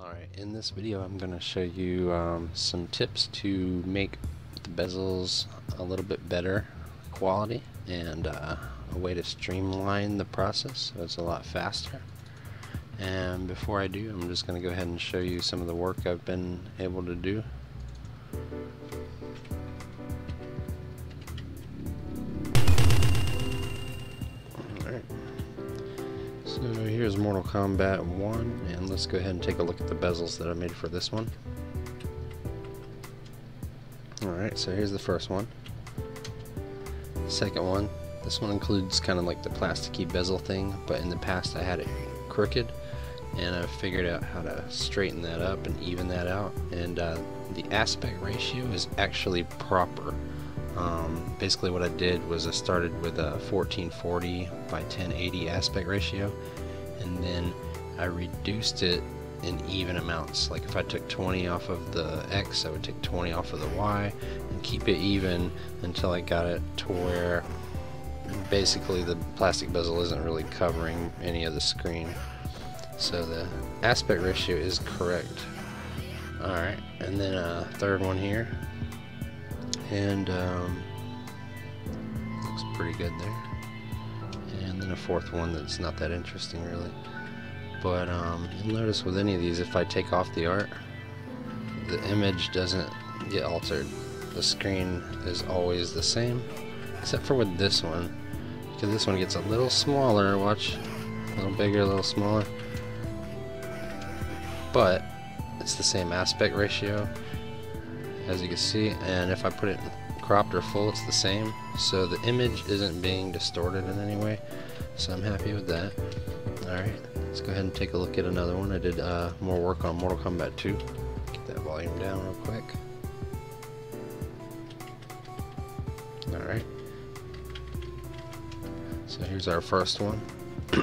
Alright, in this video I'm going to show you some tips to make the bezels a little bit better quality and a way to streamline the process so it's a lot faster. And before I do, I'm just going to go ahead and show you some of the work I've been able to do. So here's Mortal Kombat 1, and let's go ahead and take a look at the bezels that I made for this one. Alright, so here's the first one. The second one. This one includes kind of like the plasticky bezel thing, but in the past I had it crooked, and I figured out how to straighten that up and even that out, and the aspect ratio is actually proper. Basically what I did was I started with a 1440 by 1080 aspect ratio, and then I reduced it in even amounts. Like if I took 20 off of the X, I would take 20 off of the Y and keep it even until I got it to where basically the plastic bezel isn't really covering any of the screen. So the aspect ratio is correct. Alright, and then third one here. And looks pretty good there. And then a fourth one that's not that interesting really. But you'll notice with any of these, if I take off the art, the image doesn't get altered. The screen is always the same, except for with this one, because this one gets a little smaller. Watch, a little bigger, a little smaller. But it's the same aspect ratio, as you can see, and if I put it cropped or full, it's the same, so the image isn't being distorted in any way, so I'm happy with that. Alright, let's go ahead and take a look at another one. I did more work on Mortal Kombat 2. Get that volume down real quick. Alright, so here's our first one. Go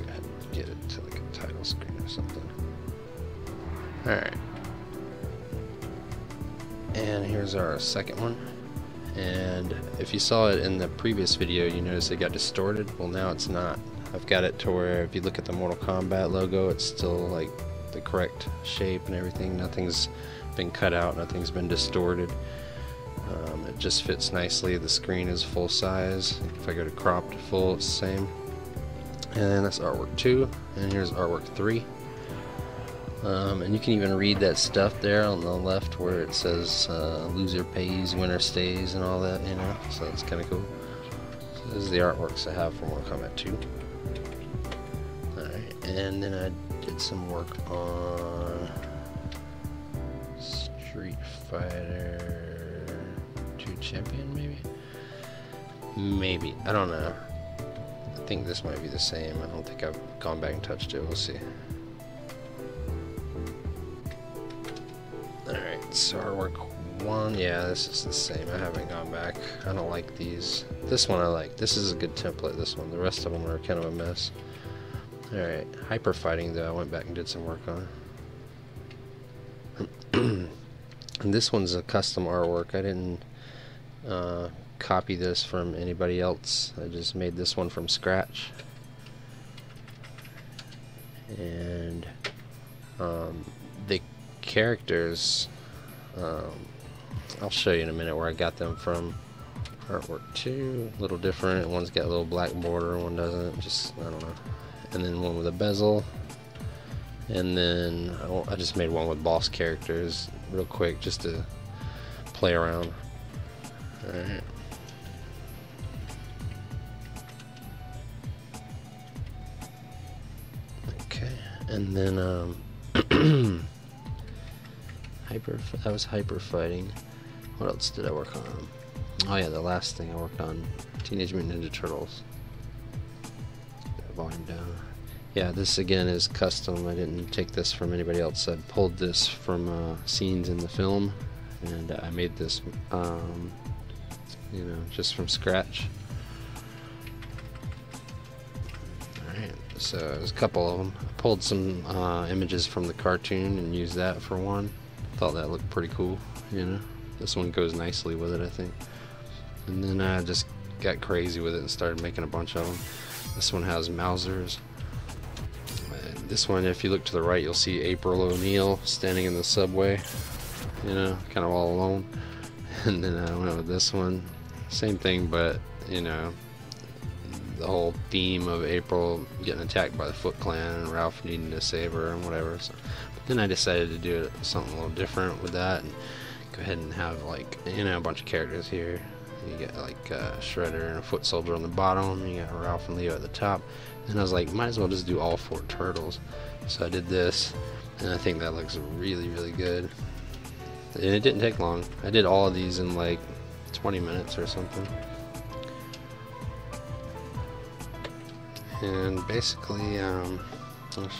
ahead and get it to like a title screen or something. Alright. And here's our second one, and if you saw it in the previous video, you noticed it got distorted. Well, now it's not. I've got it to where if you look at the Mortal Kombat logo, it's still like the correct shape and everything. Nothing's been cut out, nothing's been distorted. It just fits nicely. The screen is full size. If I go to crop to full, it's the same. And that's artwork 2, and here's artwork 3. And you can even read that stuff there on the left where it says loser pays, winner stays, and all that, you know, so that's kind of cool. So this is the artworks I have for Mortal Kombat 2. Alright, and then I did some work on Street Fighter 2 Champion, maybe? Maybe, I don't know. I think this might be the same. I don't think I've gone back and touched it, we'll see. So artwork 1, yeah, this is the same. I haven't gone back. I don't like these. This one I like. This is a good template, this one. The rest of them are kind of a mess. Alright, hyper fighting though, I went back and did some work on. And this one's a custom artwork. I didn't copy this from anybody else. I just made this one from scratch. And the characters, I'll show you in a minute where I got them from. Artwork 2, a little different. One's got a little black border, one doesn't. Just, I don't know. And then one with a bezel. And then I just made one with boss characters real quick just to play around. Alright. Okay. And then, that was hyper fighting. What else did I work on? Oh yeah, the last thing I worked on, Teenage Mutant Ninja Turtles. Get that volume down. Yeah, this again is custom. I didn't take this from anybody else. I pulled this from scenes in the film, and I made this, you know, just from scratch. So there's a couple of them. I pulled some images from the cartoon and used that for one. Thought that looked pretty cool, you know. This one goes nicely with it, I think. And then I just got crazy with it and started making a bunch of them. This one has Mausers. And This one, if you look to the right, you'll see April O'Neil standing in the subway, you know, kind of all alone. And then I went with this one, same thing, but you know, the whole theme of April getting attacked by the Foot Clan and Ralph needing to save her and whatever. So, but then I decided to do something a little different with that and go ahead and have, like, you know, a bunch of characters here. You got like Shredder and a foot soldier on the bottom, you got Ralph and Leo at the top. And I was like, might as well just do all four turtles. So I did this, and I think that looks really, really good. And it didn't take long. I did all of these in like 20 minutes or something. And basically, I'll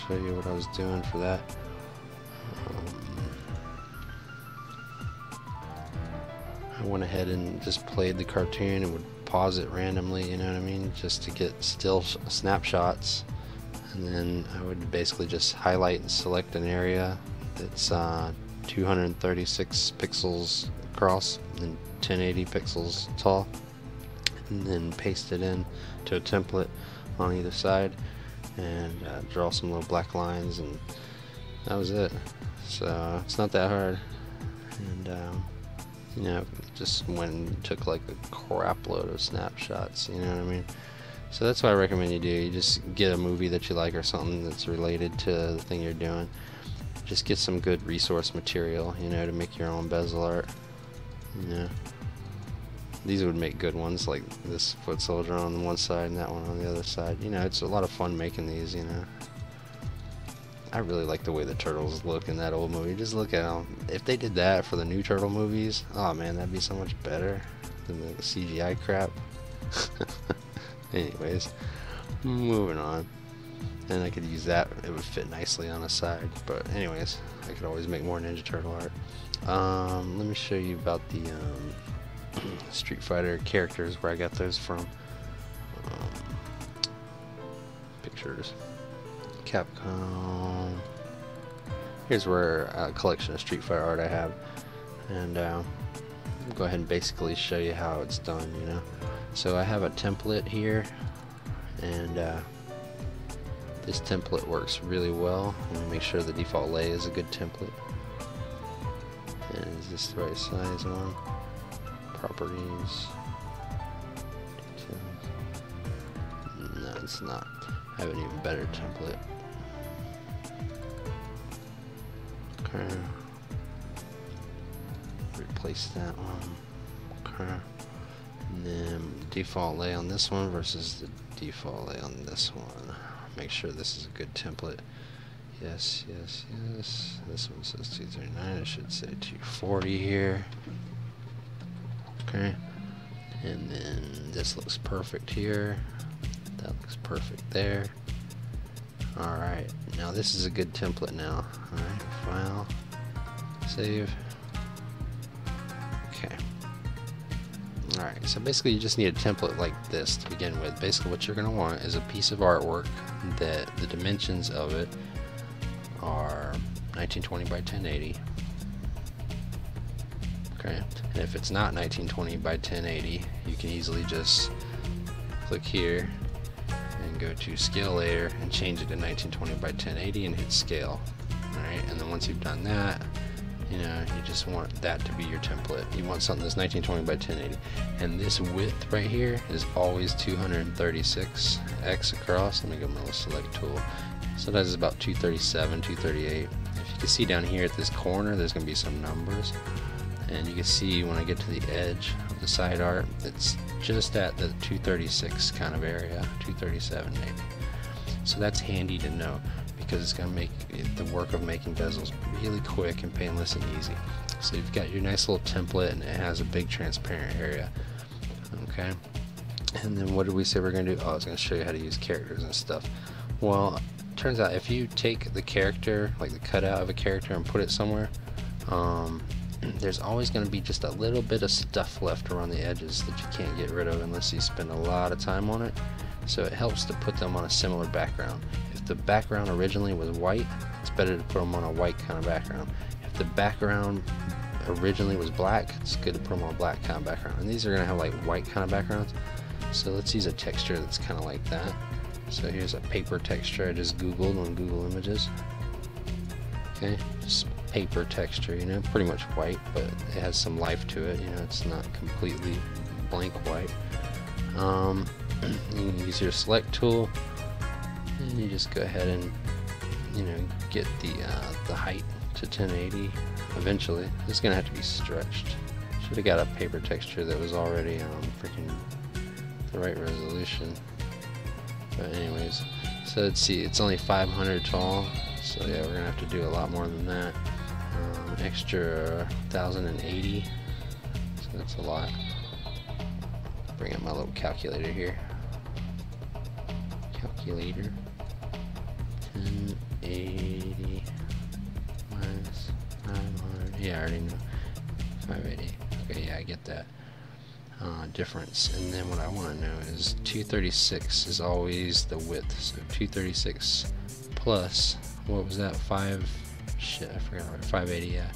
show you what I was doing for that. I went ahead and just played the cartoon and would pause it randomly, you know what I mean, just to get still snapshots. And then I would basically just highlight and select an area that's 236 pixels across and 1080 pixels tall, and then paste it in to a template on either side and draw some little black lines, and that was it. So it's not that hard. And you know, just went and took like a crap load of snapshots, you know what I mean? So that's what I recommend you do. You just get a movie that you like or something that's related to the thing you're doing. Just get some good resource material, you know, to make your own bezel art. You know, these would make good ones, like this foot soldier on one side and that one on the other side. You know, it's a lot of fun making these, you know. I really like the way the turtles look in that old movie. Just look at them. If they did that for the new turtle movies, oh man, that'd be so much better than the CGI crap. Anyways, moving on. And I could use that, it would fit nicely on a side. But anyways, I could always make more Ninja Turtle art. Let me show you about the Street Fighter characters, where I got those from. Pictures. Capcom. Here's where a collection of Street Fighter art I have, and I'll go ahead and basically show you how it's done, you know. So I have a template here, and this template works really well. I'm gonna make sure the default lay is a good template. And is this the right size one? Properties. No, it's not. I have an even better template. Okay. Replace that one. Okay. And then default lay on this one versus the default lay on this one. Make sure this is a good template. Yes, yes, yes. This one says 239. It should say 240 here. Okay. And then this looks perfect here. That looks perfect there. Alright, now this is a good template now. Alright, file, save. Okay. Alright, so basically you just need a template like this to begin with. Basically what you're going to want is a piece of artwork that the dimensions of it are 1920 by 1080. Okay, and if it's not 1920 by 1080, you can easily just click here, go to scale layer and change it to 1920 by 1080 and hit scale. Alright, and then once you've done that, you know, you just want that to be your template. You want something that's 1920 by 1080. And this width right here is always 236x across. Let me go to my little select tool. So that is about 237, 238. If you can see down here at this corner, there's going to be some numbers. And you can see when I get to the edge of the side art, it's just at the 236 kind of area, 237 maybe. So that's handy to know, because it's going to make the work of making bezels really quick and painless and easy. So you've got your nice little template, and it has a big transparent area. Okay, and then what did we say we're going to do? Oh, I was going to show you how to use characters and stuff. Well, turns out if you take the character, like the cutout of a character, and put it somewhere, there's always going to be just a little bit of stuff left around the edges that you can't get rid of unless you spend a lot of time on it. So it helps to put them on a similar background. If the background originally was white, it's better to put them on a white kind of background. If the background originally was black, it's good to put them on a black kind of background. And these are going to have like white kind of backgrounds. So let's use a texture that's kind of like that. So here's a paper texture I just Googled on Google Images. Okay, just paper texture, you know, pretty much white, but it has some life to it, you know, it's not completely blank white. You can use your select tool, and you just go ahead and, you know, get the height to 1080. Eventually, it's gonna have to be stretched. Should have got a paper texture that was already freaking the right resolution. But anyways, so let's see, it's only 500 tall, so yeah, we're gonna have to do a lot more than that. Extra 1080, so that's a lot. Bring up my little calculator here. Calculator. 1080 minus 900. Yeah, I already know. 580. Okay, yeah, I get that difference. And then what I want to know is 236 is always the width. So 236 plus, what was that? 5. Shit, I forgot. 580. Yeah,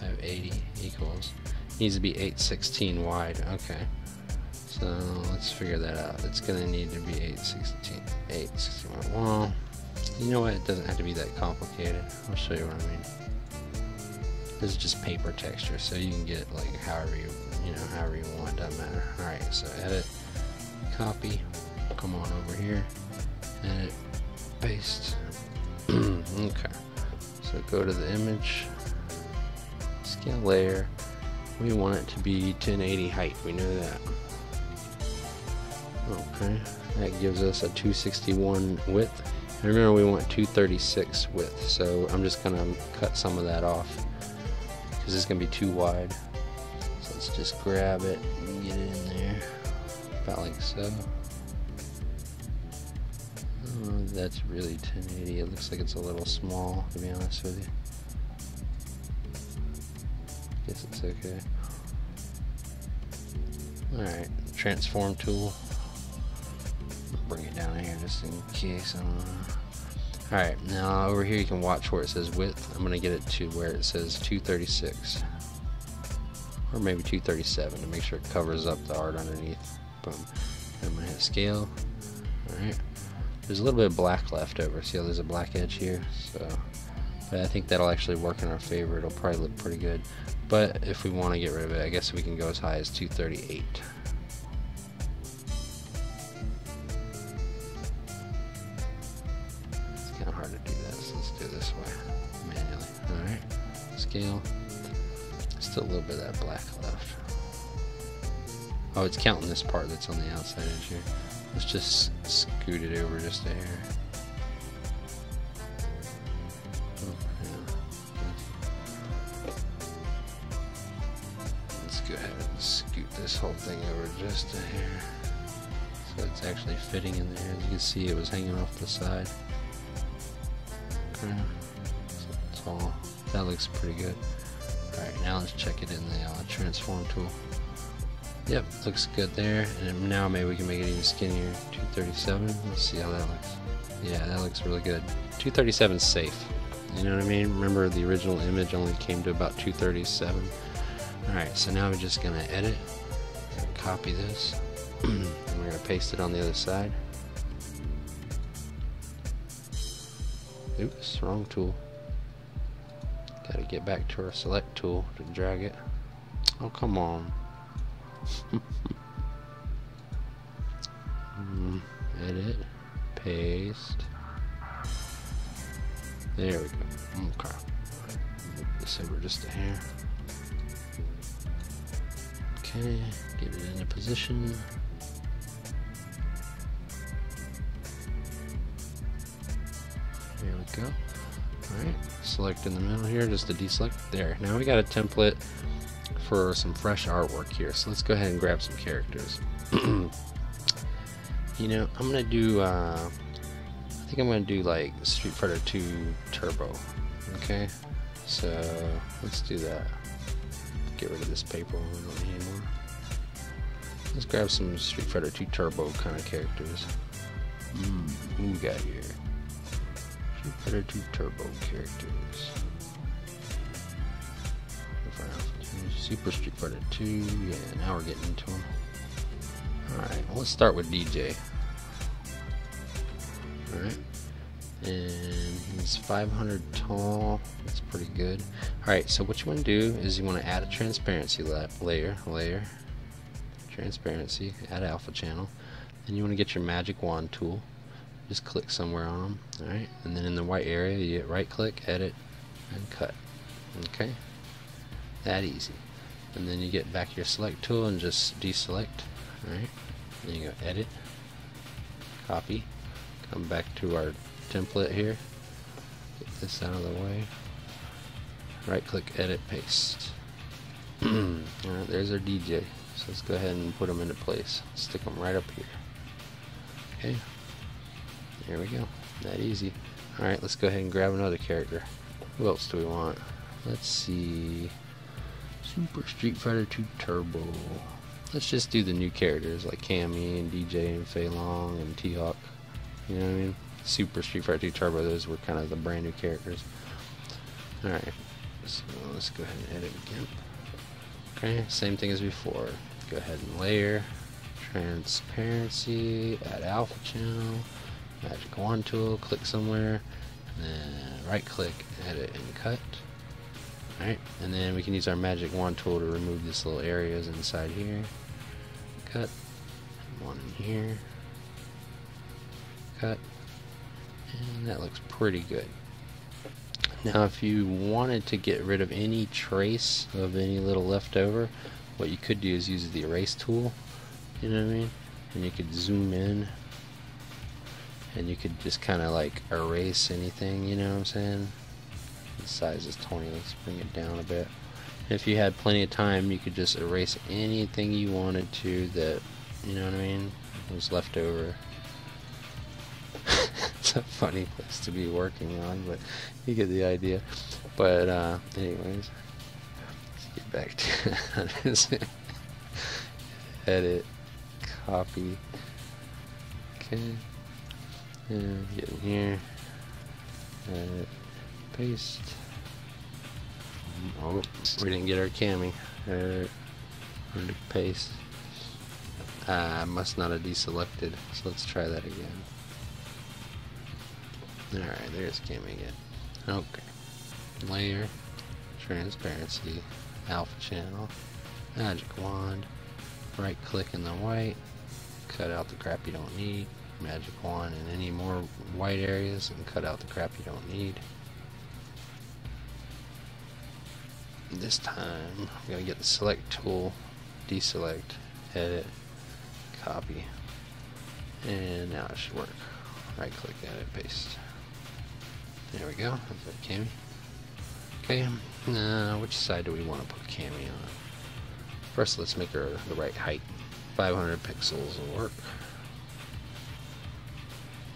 580 equals needs to be 816 wide. Okay. So let's figure that out. It's gonna need to be 816 wide. You know what? It doesn't have to be that complicated. I'll show you what I mean. This is just paper texture, so you can get it like however you want. Doesn't matter. All right. So edit, copy, come on over here, edit, paste. Okay. So go to the image, scale layer. We want it to be 1080 height. We know that. Okay. That gives us a 261 width. And remember, we want 236 width. So I'm just gonna cut some of that off, because it's going to be too wide. So let's just grab it and get it in there, about like so. Oh, that's really 1080. It looks like it's a little small, to be honest with you. Guess it's okay. Alright, transform tool. Bring it down here just in case. Alright, now over here you can watch where it says width. I'm going to get it to where it says 236. Or maybe 237 to make sure it covers up the art underneath. Boom. And I'm going to hit scale. Alright. There's a little bit of black left over. See how there's a black edge here? So, but I think that'll actually work in our favor. It'll probably look pretty good. But if we want to get rid of it, I guess we can go as high as 238. Still a little bit of that black left. Oh, it's counting this part that's on the outside edge here. Let's just scoot it over just there. Let's go ahead and scoot this whole thing over just to here, so it's actually fitting in there. As you can see, it was hanging off the side. Okay. So it's all. That looks pretty good. Alright, now let's check it in the transform tool. Yep, looks good there. And now maybe we can make it even skinnier. 237. Let's see how that looks. Yeah, that looks really good. 237 is safe. You know what I mean? Remember, the original image only came to about 237. Alright, so now we're just going to edit and copy this. And we're going to paste it on the other side. Oops, wrong tool. Gotta get back to our select tool to drag it. Oh, come on. Edit, paste. There we go. Okay. Move this over just a hair. Okay, get it into position. There we go. Alright, select in the middle here, just to deselect. There, now we got a template for some fresh artwork here, so let's go ahead and grab some characters. You know, I'm going to do, I think I'm going to do like Street Fighter 2 Turbo, okay? So, let's do that. Get rid of this paper, we don't need anymore. Let's grab some Street Fighter 2 Turbo kind of characters. Who we got here? Better two Turbo characters. Super Street Fighter 2. Yeah, now we're getting into them. All right, well, let's start with DJ. Alright. And he's 500 tall. That's pretty good. Alright, so what you want to do is you want to add a transparency layer, transparency, add alpha channel. Then you want to get your magic wand tool. Just click somewhere on them. Alright, and then in the white area, you hit right click, edit, and cut. Okay? That easy. And then you get back your select tool and just deselect. Alright? Then you go edit, copy, come back to our template here, get this out of the way, right click, edit, paste. Alright, there's our DJ. So let's go ahead and put them into place. Stick them right up here. Okay? There we go. That easy. Alright, let's go ahead and grab another character. Who else do we want? Let's see. Super Street Fighter 2 Turbo. Let's just do the new characters like Cammy and DJ and Fei Long and T Hawk. You know what I mean? Super Street Fighter 2 Turbo, those were kind of the brand new characters. Alright, so let's go ahead and edit again. Okay, same thing as before. Go ahead and layer, transparency, add alpha channel, magic wand tool, click somewhere, and then right click, edit, and cut. Alright, and then we can use our magic wand tool to remove this little areas inside here. Cut, one in here, cut, and that looks pretty good. Now if you wanted to get rid of any trace of any little leftover, what you could do is use the erase tool, you know what I mean? And you could zoom in, and you could just kind of like erase anything, you know what I'm saying? The size is 20, let's bring it down a bit. If you had plenty of time, you could just erase anything you wanted to that, you know what I mean, was left over. It's a funny place to be working on, but you get the idea. But anyways, let's get back to edit, copy, okay, and get in here, edit, paste. Oh, we didn't get our Cammy. Paste. I must not have deselected, so let's try that again. Alright, there's Cammy again. Okay. Layer, transparency, alpha channel, magic wand, right click in the white, cut out the crap you don't need, magic wand in any more white areas, and cut out the crap you don't need. This time I'm going to get the select tool, deselect, edit, copy, and now it should work. Right click, edit, paste. There we go. That's that Cammy. Okay, now which side do we want to put Cammy on? First let's make her the right height. 500 pixels will work.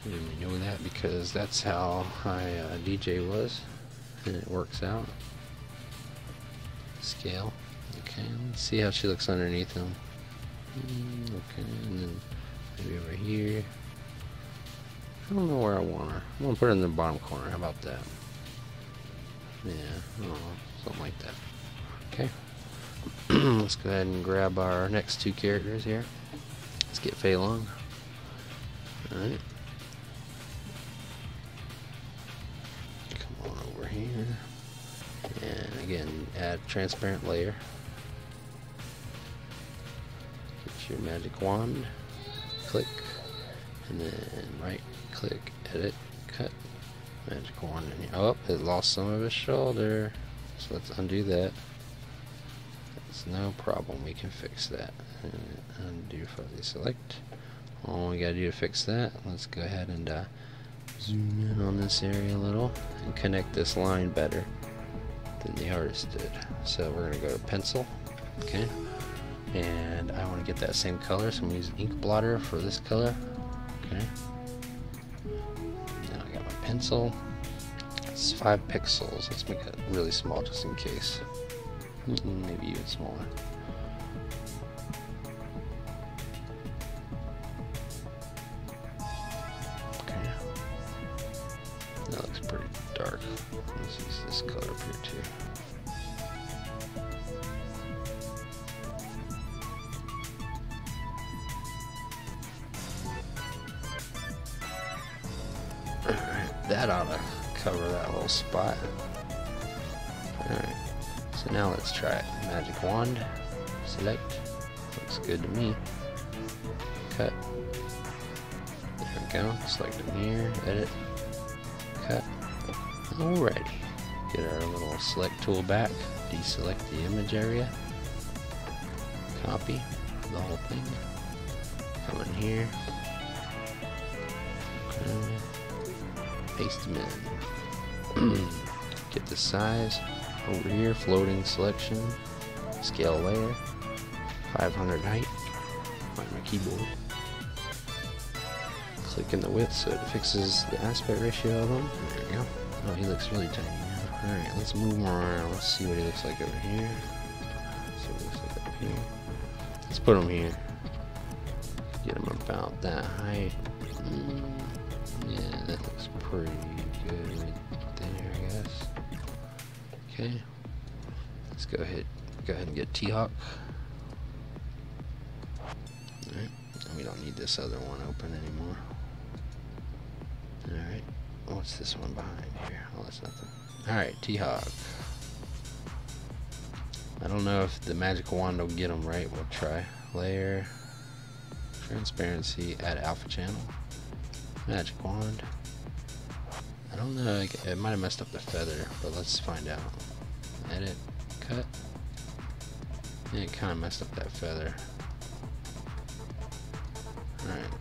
We didn't know that because that's how high DJ was, and it works out. Scale. Okay, let's see how she looks underneath him. Okay, and then maybe over here. I don't know where I want her. I'm gonna put her in the bottom corner. How about that? Yeah, I don't know, something like that. Okay. Let's go ahead and grab our next two characters here. Let's get Fei Long. Alright. Come on over here. And again, add a transparent layer. Get your magic wand. Click. And then right click, edit, cut, magic wand in here. Oh, it lost some of its shoulder. So let's undo that. That's no problem. We can fix that. And undo fuzzy select. All we gotta do to fix that, let's go ahead and zoom in on this area a little and connect this line better than the artist did. So we're gonna go to pencil, okay? And I wanna get that same color, so I'm gonna use an ink blotter for this color. Okay. Now I got my pencil. It's 5 pixels. Let's make it really small just in case. Maybe even smaller. Okay. That looks pretty dark. Let's use this color up here too. little spot. Alright, so now let's try it. Magic wand, select, looks good to me. Cut, there we go, select a mirror, edit, cut. Alrighty, get our little select tool back, deselect the image area, copy the whole thing, come in here, paste them in. Get the size over here, floating selection, scale layer, 500 height, find my keyboard, click in the width so it fixes the aspect ratio of them, there we go. Oh, he looks really tiny now. Alright, let's move him around, let's see what he looks like over here, let's see what he looks like up here, let's put him here, get him about that height. Yeah, that looks pretty good right there, I guess. Okay, let's go ahead and get T Hawk. Alright, we don't need this other one open anymore. Alright, what's this one behind here? Oh, that's nothing. Alright, T Hawk. I don't know if the magic wand will get them right, we'll try. Layer, transparency, add alpha channel. Magic wand. I don't know, it might have messed up the feather, but let's find out. Edit, cut. Yeah, it kind of messed up that feather. Alright.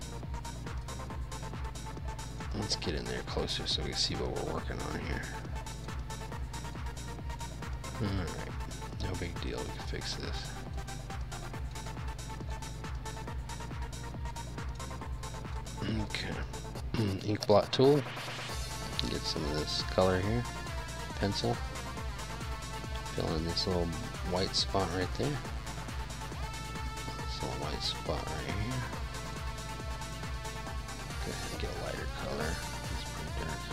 Let's get in there closer so we can see what we're working on here. Alright, no big deal, we can fix this. Okay. Ink blot tool, get some of this color here, pencil, fill in this little white spot right there, this little white spot right here, go ahead and get a lighter color, it's pretty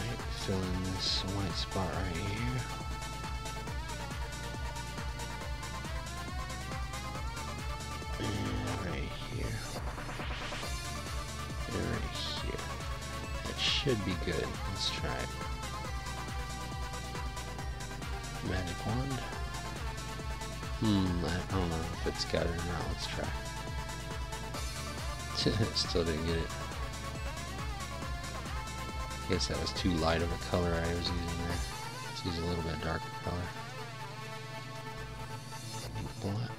dark. Alright, fill in this white spot right here, and right here. Right here. That should be good. Let's try it. Magic wand. I don't know if it's got it or not. Let's try. Still didn't get it. I guess that was too light of a color I was using there. Let's use a little bit darker color. I'm going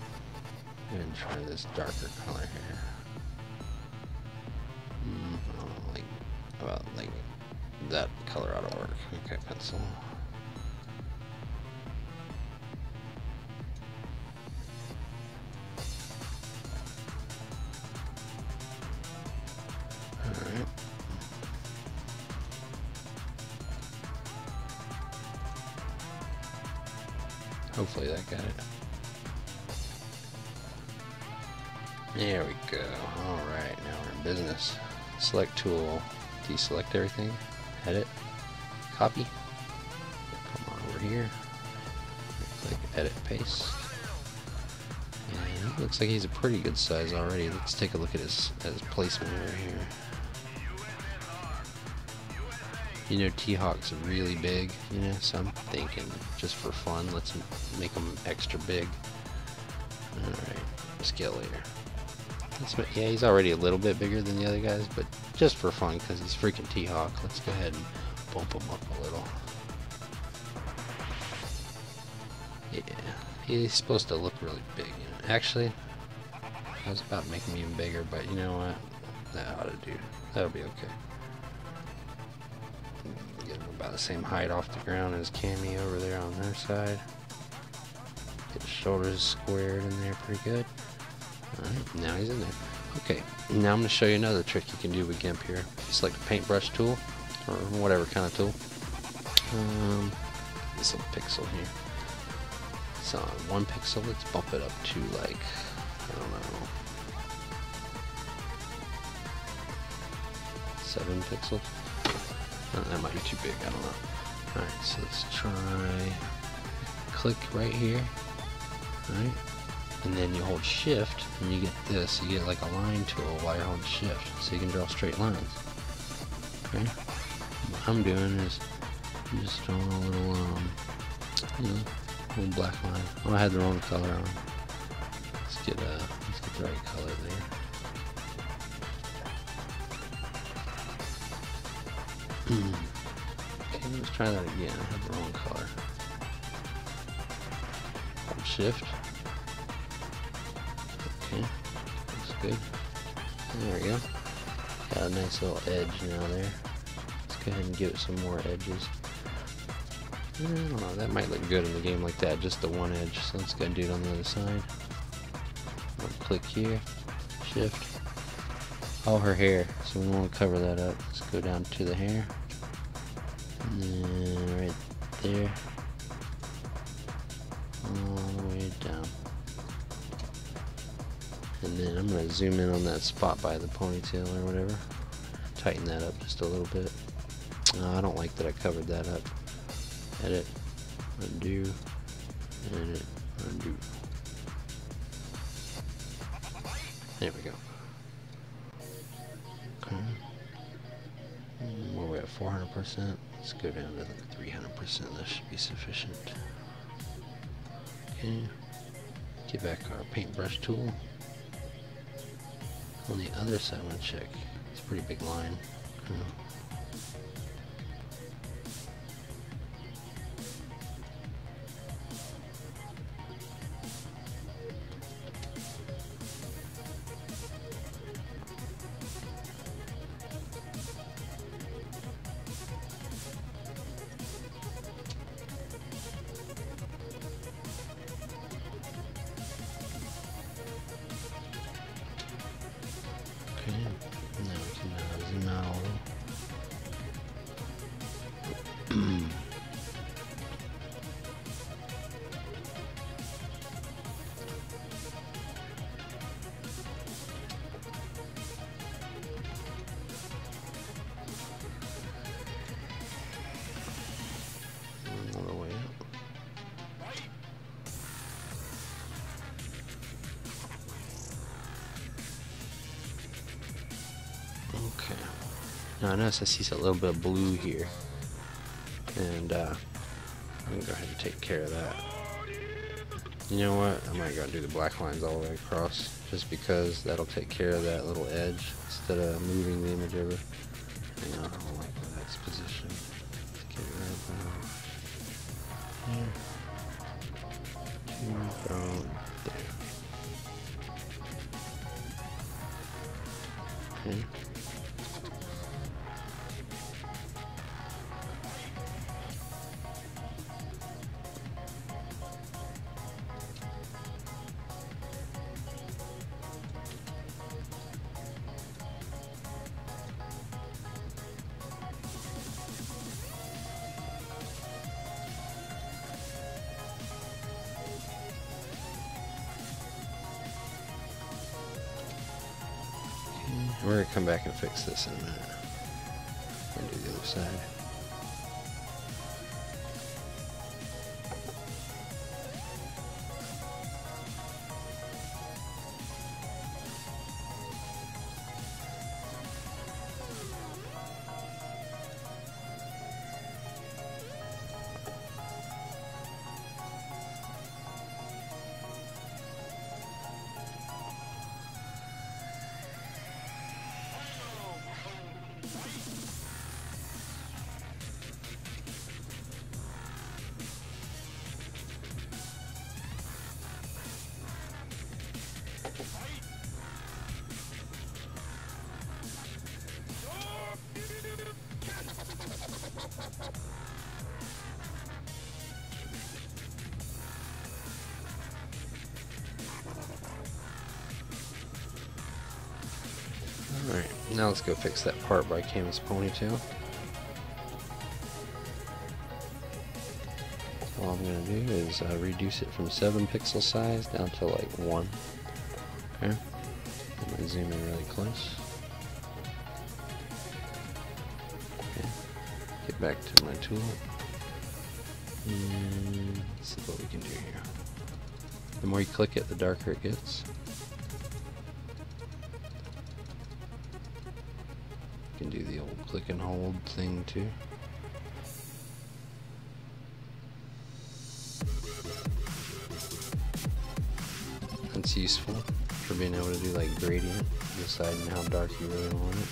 to try this darker color here. Like that color ought to work. Okay, pencil. Alright. Hopefully that got it. There we go. Alright, now we're in business. Select tool. Deselect everything, edit, copy, come on over here, click edit, paste, and it looks like he's a pretty good size already. Let's take a look at his placement over here. You know, T-Hawk's really big, you know, so I'm thinking just for fun, let's make him extra big. Alright, scale layer. Yeah, he's already a little bit bigger than the other guys, but just for fun, because he's freaking T-Hawk, let's go ahead and bump him up a little. Yeah, he's supposed to look really big. You know. Actually, I was about making him even bigger, but you know what? That ought to do. That'll be okay. Get him about the same height off the ground as Cammy over there on their side. Get his shoulders squared in there pretty good. Alright, now he's in there. Okay, now I'm going to show you another trick you can do with GIMP here. It's like a paintbrush tool, or whatever kind of tool. This little pixel here. It's on 1 pixel, let's bump it up to like, I don't know, 7 pixels? That might be too big, I don't know. Alright, so let's try, click right here. Alright. And then you hold shift and you get this, you get like a line tool while you hold shift, so you can draw straight lines. Okay. I'm doing is I'm just drawing a little, you know, a little black line. Oh, I had the wrong color on. Let's get the right color there. Okay, let's try that again. I have the wrong color. Hold shift. Okay, looks good. There we go. Got a nice little edge now there. Let's go ahead and give it some more edges. I don't know, that might look good in the game like that, just the one edge. So let's go and do it on the other side. I'll click here, shift. Oh, her hair. So we want to cover that up. Let's go down to the hair. And then right there. All the way down. And then I'm going to zoom in on that spot by the ponytail or whatever. Tighten that up just a little bit. Oh, I don't like that I covered that up. Edit. Undo. Edit. Undo. There we go. Okay. Well, we're at 400%. Let's go down to like 300%. That should be sufficient. Okay. Get back our paintbrush tool. On the other side, I want to check. It's a pretty big line. Okay. Now I notice I see a little bit of blue here, and I'm going to go ahead and take care of that. You know what, I might go and do the black lines all the way across, just because that'll take care of that little edge instead of moving the image over. Hang on, I don't like where that's positioned. Let's get it right there. Here. From there. Okay. We're going to come back and fix this in a minute. I'm going to do the other side. Alright, now let's go fix that part by Cammy's ponytail. All I'm going to do is reduce it from 7 pixel size down to like 1. Okay, I'm going to zoom in really close. Okay, get back to my tool. And let's see what we can do here. The more you click it, the darker it gets. can do the old click and hold thing too. That's useful for being able to do like gradient, deciding how dark you really want it.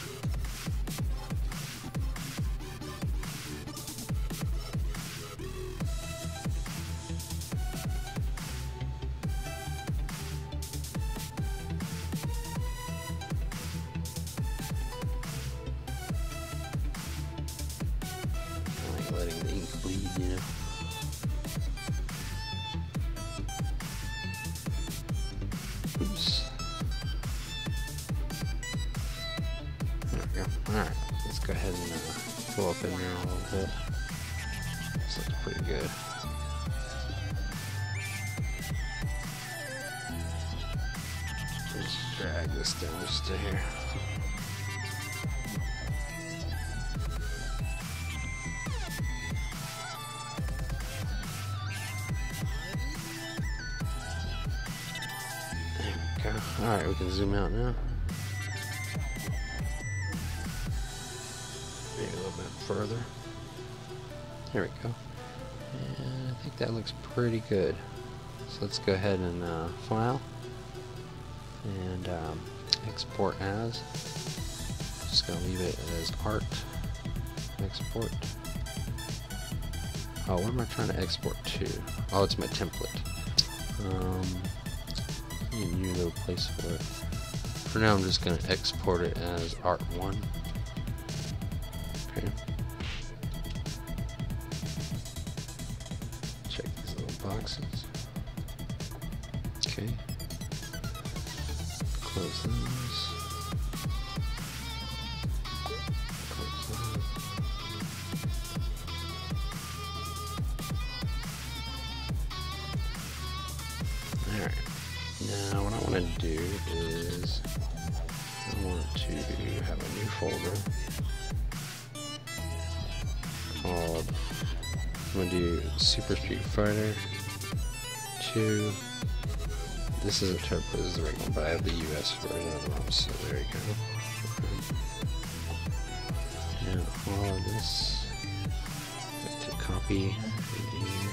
Alright, we can zoom out now. Maybe a little bit further. There we go. And I think that looks pretty good. So let's go ahead and file and export as. Just gonna leave it as art. Export. Oh, what am I trying to export to? Oh, it's my template. A new little place for it. For now I'm just going to export it as art1. Okay. Check these little boxes. Okay. Close those. Close that. Alright. Now what I want to do is I want to have a new folder called, I'm going to do Super Street Fighter 2. This is a Turbo, this is the regular one, but I have the US version of ROM, so there you go. And all of this to copy in here.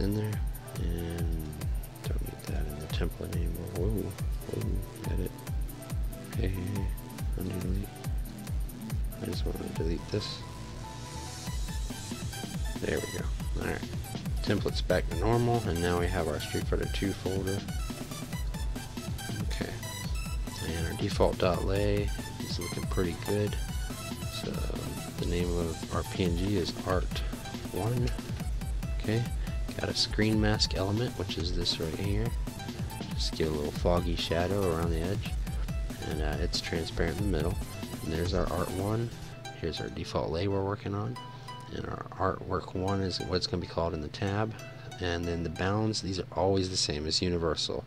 In there, and don't need that in the template anymore. Whoa, whoa, edit. Hey, undelete. I just want to delete this. There we go. Alright, template's back to normal, and now we have our Street Fighter 2 folder. Okay, and our default .lay is looking pretty good. So the name of our PNG is art1. Okay. Got a screen mask element, which is this right here. Just get a little foggy shadow around the edge, and it's transparent in the middle. And there's our art one. Here's our default lay we're working on, and our artwork one is what it's going to be called in the tab. And then the bounds, these are always the same. It's universal.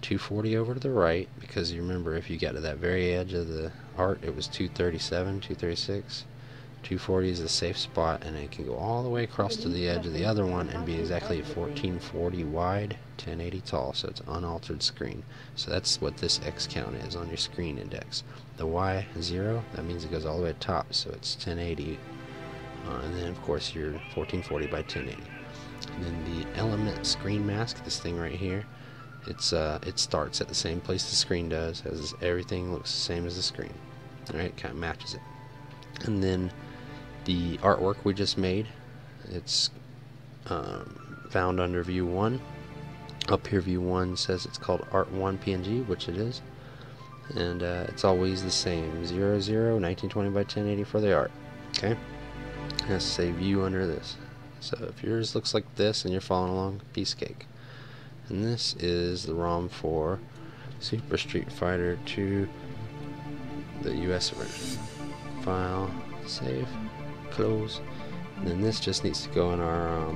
240 over to the right, because you remember if you got to that very edge of the art, it was 237, 236. 240 is the safe spot, and it can go all the way across to the edge of the other one and be exactly 1440 wide, 1080 tall, so it's unaltered screen. So that's what this X count is on your screen index. The Y, 0, that means it goes all the way to top, so it's 1080, and then of course you're 1440 by 1080. And then the element screen mask, this thing right here, it starts at the same place the screen does, as everything looks the same as the screen. Alright, it kind of matches it. And then the artwork we just made, it's found under view 1. Up here view 1 says it's called art1 PNG, which it is, and it's always the same, 00, 1920 by 1080 for the art. Okay, it has to say view under this, so if yours looks like this and you're following along, piece cake. And this is the ROM for Super Street Fighter 2, the US version. File, save, close, and then this just needs to go in our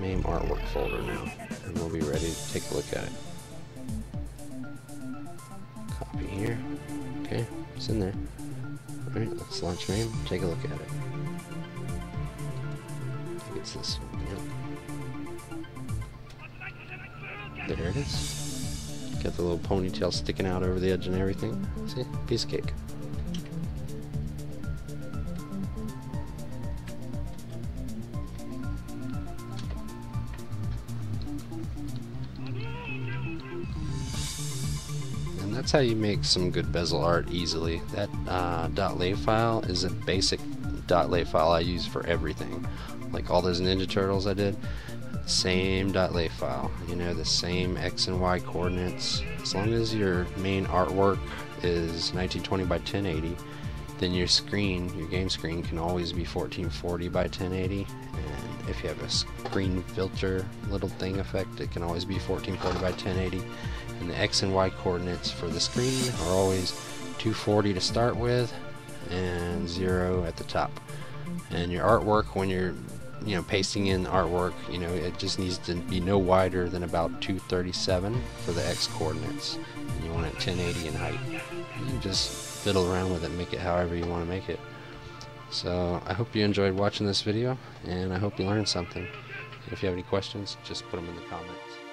MAME artwork folder now, and we'll be ready to take a look at it. Copy here, okay, it's in there. Alright, let's launch MAME, take a look at it. I think it's this one, yep. There it is. Got the little ponytail sticking out over the edge and everything. See? Piece of cake. And that's how you make some good bezel art easily. That .lay file is a basic .lay file I use for everything. Like all those Ninja Turtles I did, same .lay file, you know, the same X and Y coordinates. As long as your main artwork is 1920 by 1080, then your screen, your game screen, can always be 1440 by 1080. And if you have a screen filter little thing effect, it can always be 1440 by 1080. And the X and Y coordinates for the screen are always 240 to start with and 0 at the top. And your artwork, when you're pasting in artwork, it just needs to be no wider than about 237 for the X coordinates. And you want it 1080 in height. You can just fiddle around with it, make it however you want to make it. So I hope you enjoyed watching this video, and I hope you learned something. If you have any questions, just put them in the comments.